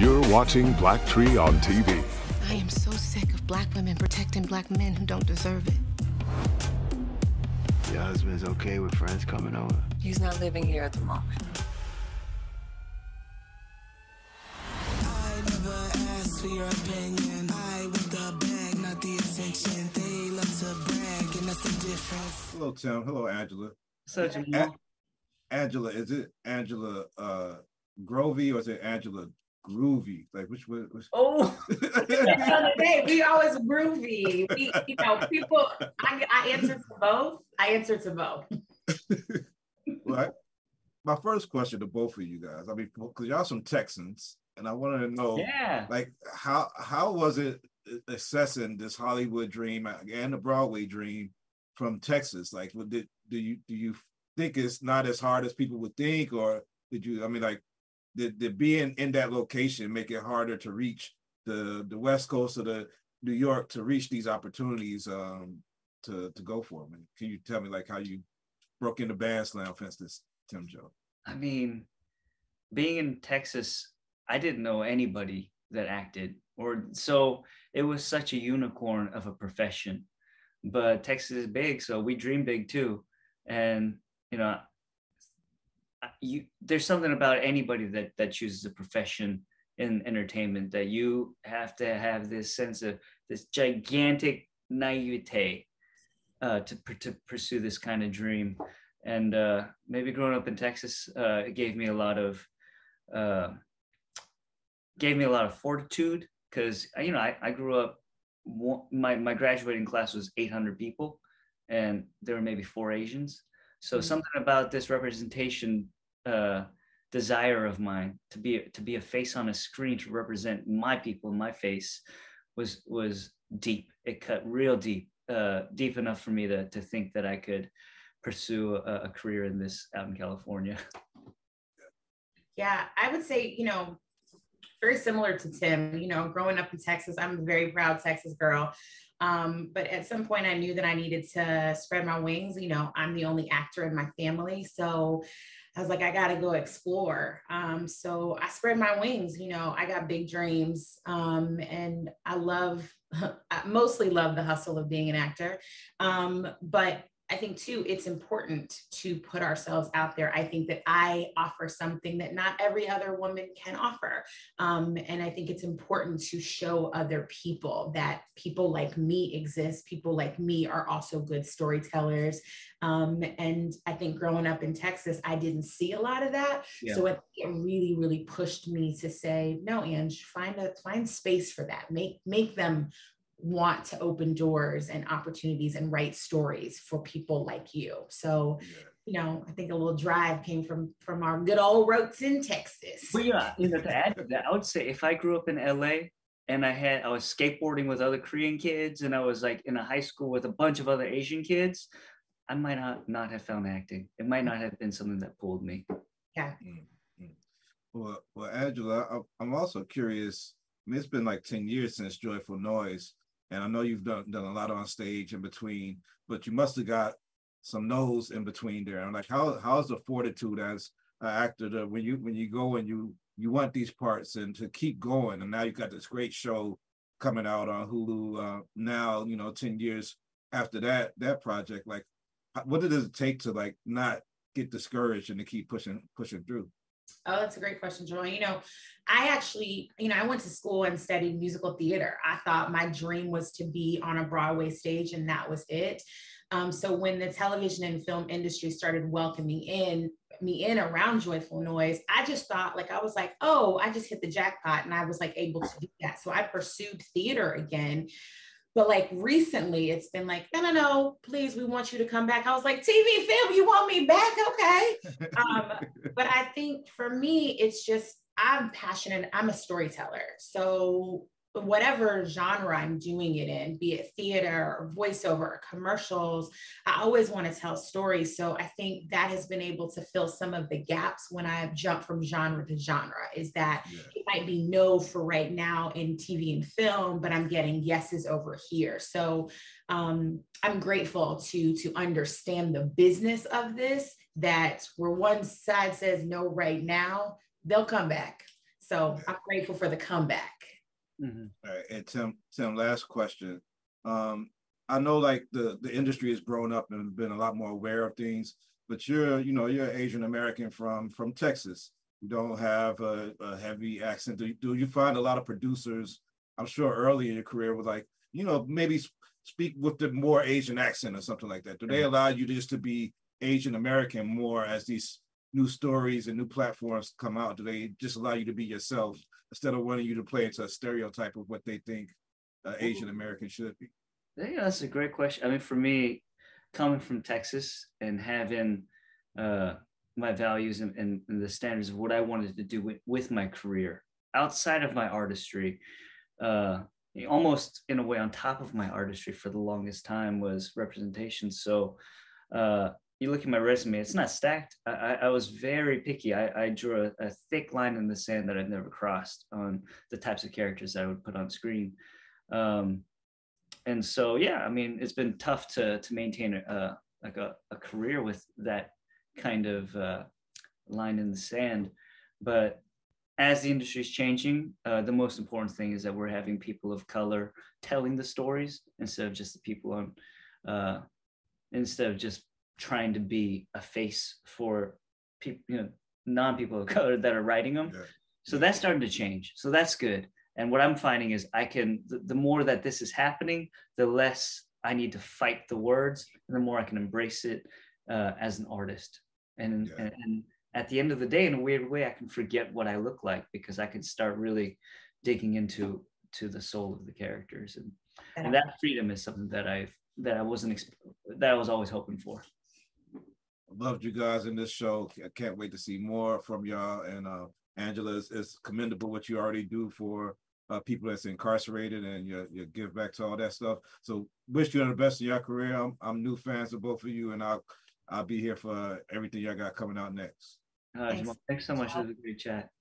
You're watching Black Tree on TV. I am so sick of black women protecting black men who don't deserve it. Your husband's okay with friends coming over? He's not living here at the moment. I never asked for your opinion. I with the bag, not the attention. They love to brag, and that's the difference. Hello, Tim. Hello, Angela. So, Angela, is it Angela Grovey or is it Angela Groovy? Like, which one? Oh, today we always groovy. We, you know, people. I answer to both. Right. My first question to both of you guys. I mean, because y'all some Texans, and I wanted to know, like, how was it assessing this Hollywood dream and the Broadway dream from Texas? Like, do you think it's not as hard as people would think, or did you? I mean, like. Did being in that location make it harder to reach the West Coast of the New York to reach these opportunities to go for them? And can you tell me like how you broke into Bandslam, for instance, Tim Jo? I mean, being in Texas, I didn't know anybody that acted, or so it was such a unicorn of a profession. But Texas is big, so we dream big too, and you know. There's something about anybody that chooses a profession in entertainment that you have to have this sense of this gigantic naivete to pursue this kind of dream. And maybe growing up in Texas, it gave me a lot of fortitude because, you know, I grew up, my graduating class was 800 people and there were maybe 4 Asians. So something about this representation desire of mine to be a face on a screen to represent my people, my face, was deep. It cut real deep, deep enough for me to think that I could pursue a career in this out in California. Yeah, I would say, you know, very similar to Tim, you know, growing up in Texas, I'm a very proud Texas girl. But at some point I knew that I needed to spread my wings. You know, I'm the only actor in my family. So I was like, I got to go explore. So I spread my wings, you know, I got big dreams. And I mostly love the hustle of being an actor. But I think too, it's important to put ourselves out there. I think that I offer something that not every other woman can offer. And I think it's important to show other people that people like me exist. People like me are also good storytellers. And I think growing up in Texas, I didn't see a lot of that. Yeah. So it really, really pushed me to say, no, Ange, find space for that. Make them want to open doors and opportunities and write stories for people like you. So, you know, I think a little drive came from our good old roots in Texas. Well, yeah, you know, to add to that, I would say if I grew up in LA and I was skateboarding with other Korean kids and I was like in a high school with a bunch of other Asian kids, I might not have found acting. It might not have been something that pulled me. Yeah. Mm-hmm. Well, Angela, I'm also curious. I mean, it's been like 10 years since Joyful Noise. And I know you've done a lot on stage in between, but you must have got some no's in between there. I'm like, how's the fortitude as an actor to, when you go and you want these parts and to keep going? And now you've got this great show coming out on Hulu now, you know, 10 years after that project. Like, what does it take to like not get discouraged and to keep pushing through? Oh, that's a great question, Joy. You know, I actually, you know, I went to school and studied musical theater. I thought my dream was to be on a Broadway stage and that was it. So when the television and film industry started welcoming me in around Joyful Noise, I just thought like, I was like, oh, I just hit the jackpot and I was like able to do that. So I pursued theater again. But like recently it's been like, no, please, we want you to come back. I was like, TV, film, you want me back? Okay. But I think for me, it's just, I'm passionate. I'm a storyteller. So whatever genre I'm doing it in, be it theater or voiceover or commercials, I always want to tell stories. So I think that has been able to fill some of the gaps when I've jumped from genre to genre, is that it might be no for right now in TV and film, but I'm getting yeses over here. So I'm grateful to understand the business of this, that where one side says no right now, they'll come back. So I'm grateful for the comeback. Mm-hmm. All right. And Tim, last question. I know like the industry has grown up and been a lot more aware of things, but you're Asian American from Texas. You don't have a heavy accent. Do you find a lot of producers, I'm sure early in your career, were like, maybe speak with the more Asian accent or something like that? Do they allow you just to be Asian American more as these new stories and new platforms come out? Do they just allow you to be yourself instead of wanting you to play into a stereotype of what they think Asian American should be? I think that's a great question. I mean, for me, coming from Texas and having my values and the standards of what I wanted to do with my career outside of my artistry, almost in a way on top of my artistry for the longest time, was representation. So you look at my resume, it's not stacked. I was very picky. I drew a thick line in the sand that I've never crossed on the types of characters I would put on screen. And so, yeah, I mean, it's been tough to maintain a career with that kind of line in the sand. But as the industry is changing, the most important thing is that we're having people of color telling the stories instead of just the people instead of just trying to be a face for people, non-people of color that are writing them. Yeah. So that's starting to change. So that's good. And what I'm finding is the more that this is happening, the less I need to fight the words and the more I can embrace it as an artist. And at the end of the day, in a weird way, I can forget what I look like because I can start really digging into the soul of the characters. And that freedom is something that I was always hoping for. I loved you guys in this show. I can't wait to see more from y'all. And Angela, it's commendable what you already do for people that's incarcerated and your give back to all that stuff. So wish you the best of your career. I'm new fans of both of you, and I'll be here for everything y'all got coming out next. Thanks so much. It was a great chat.